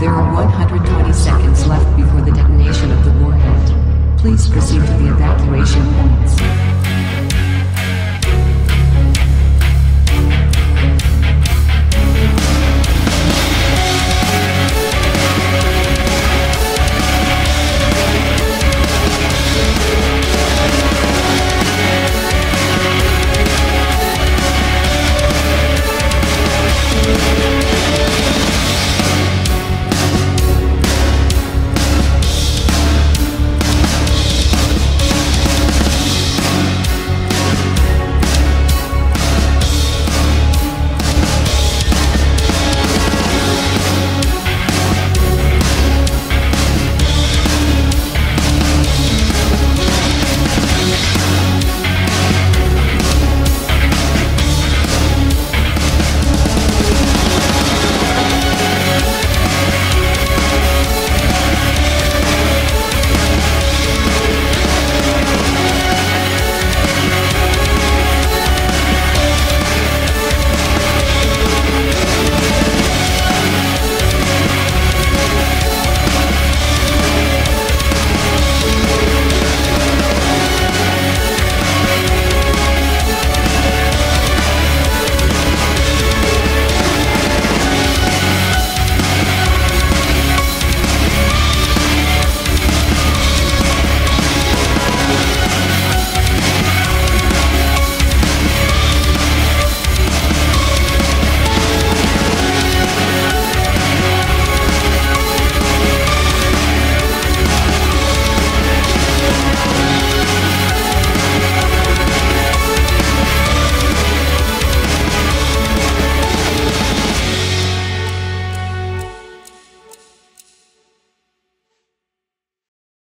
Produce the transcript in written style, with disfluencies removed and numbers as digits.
There are 120 seconds left before the detonation of the warhead. Please proceed to the evacuation points.